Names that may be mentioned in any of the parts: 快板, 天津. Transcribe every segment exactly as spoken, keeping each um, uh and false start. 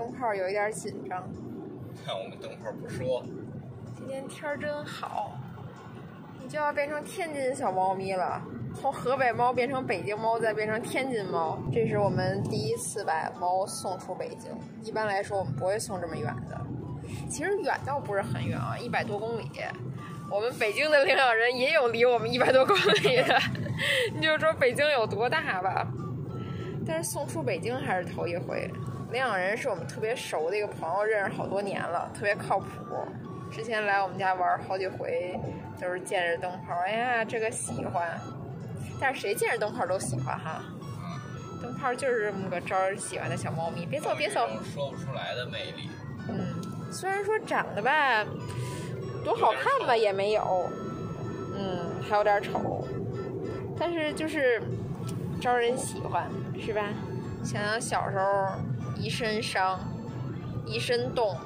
灯泡有一点紧张。看我们灯泡不说。今天天真好，你就要变成天津小猫咪了，从河北猫变成北京猫，再变成天津猫。这是我们第一次把猫送出北京，一般来说我们不会送这么远的。其实远倒不是很远啊，一百多公里。我们北京的领养人也有离我们一百多公里的，你就说北京有多大吧。但是送出北京还是头一回。领养人是我们特别熟的一个朋友，认识好多年了，特别靠谱。之前来我们家玩好几回，都是见着灯泡，哎呀这个喜欢。但是谁见着灯泡都喜欢哈。嗯。灯泡就是这么个招人喜欢的小猫咪，别走别走。说不出来的魅力。嗯，虽然说长得吧。多好看吧也没有，嗯，还有点丑，但是就是招人喜欢，是吧？想想小时候一身伤，一身冻，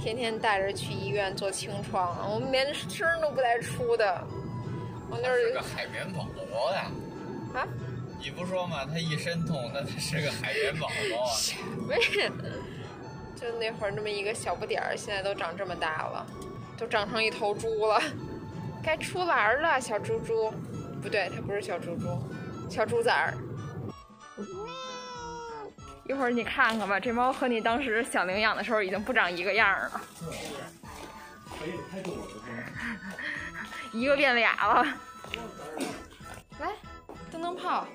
天天带着去医院做清创，我们连声都不带出的。我那是个海绵宝宝的啊！你不说嘛，他一身痛，那他是个海绵宝宝啊！什么呀？就那会儿那么一个小不点儿，现在都长这么大了。都长成一头猪了，该出栏了，小猪猪，不对，它不是小猪猪，小猪崽儿。一会儿你看看吧，这猫和你当时想领养的时候已经不长一个样了，一个变俩了。来，灯灯泡，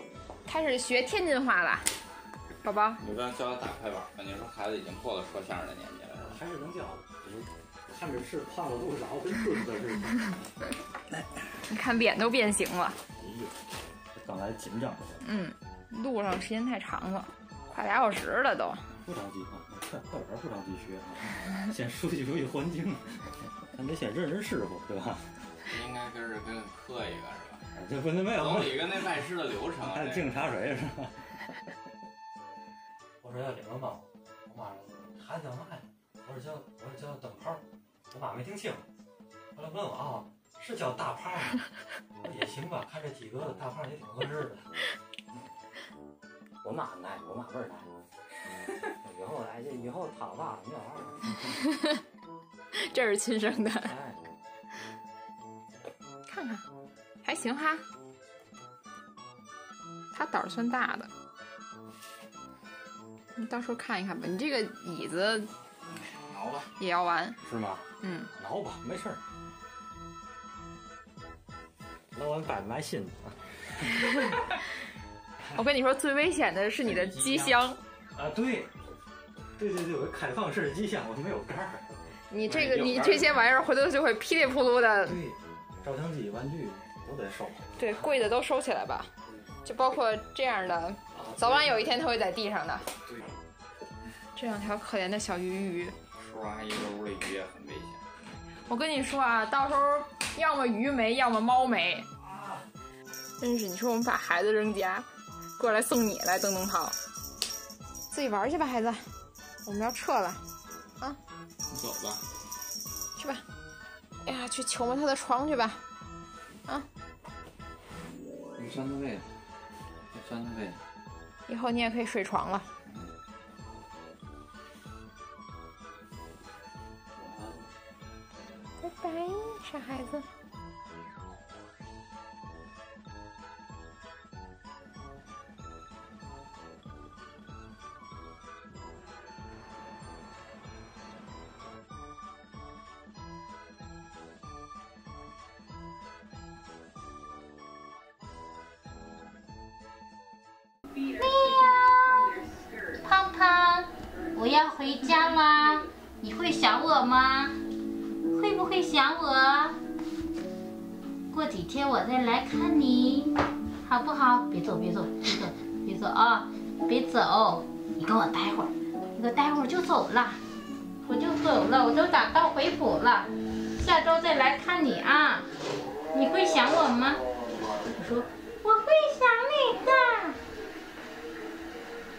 开始学天津话了，宝宝。你刚教他打快板吧？你说孩子已经过了说相声的年纪了，还是能教。看着是胖了不少，跟棍子似的。你看脸都变形了。哎呦，刚才紧张了。嗯，路上时间太长了，快俩小时了都。不着急啊，快快点不着急学啊，先熟悉熟悉环境，咱得先认识师傅，对吧？应该跟着跟磕一个是吧？这不那没有。走里跟那拜师的流程。看敬茶水是吧？我说要领个猫，我妈说孩子叫嘛呀？我说叫我说叫灯泡。我妈没听清，后来问我啊，是叫大胖吗？也行吧，看这体格子，大胖也挺合适的。我妈耐，我妈倍儿耐。以后来这以后他爸没有二。这是亲生的。哎、看看，还行哈。他胆儿算大的。你到时候看一看吧，你这个椅子。挠吧，也要玩是吗？嗯，挠吧，没事儿。挠完摆埋心。我跟你说，最危险的是你的机箱。啊，对，对对对，我开放式机箱，我没有盖儿。你这个，你这些玩意儿，回头就会噼里扑噜的。对，照相机、玩具都得收。对，贵的都收起来吧，就包括这样的，早晚有一天它会在地上的。对。这两条可怜的小鱼鱼。叔阿姨这屋里鱼也很危险。我跟你说啊，到时候要么鱼没，要么猫没。啊！真是，你说我们把孩子扔家，过来送你来，灯灯泡。自己玩去吧，孩子。我们要撤了，啊。你走吧。去吧。哎呀，去求摸他的床去吧。啊。你钻他被子，你钻他被子。以后你也可以睡床了。拜拜，傻孩子。喵，胖胖，我要回家啦！你会想我吗？会不会想我？过几天我再来看你，好不好？别走，别走，别走，别走啊！别走，你跟我待会儿，你给我待会儿就走了，我就走了，我都打道回府了。下周再来看你啊！你会想我吗？我说我会想你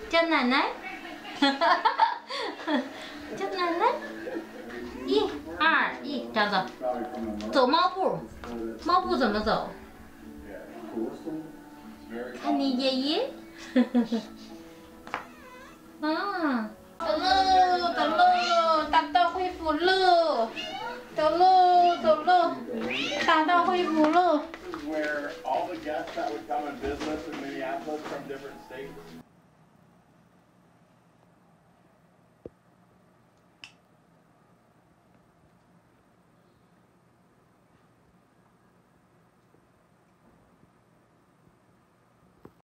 的，叫奶奶，叫奶奶。一二一，这样走，走猫步，猫步怎么走？看你爷爷，啊，怎么？打道回府了。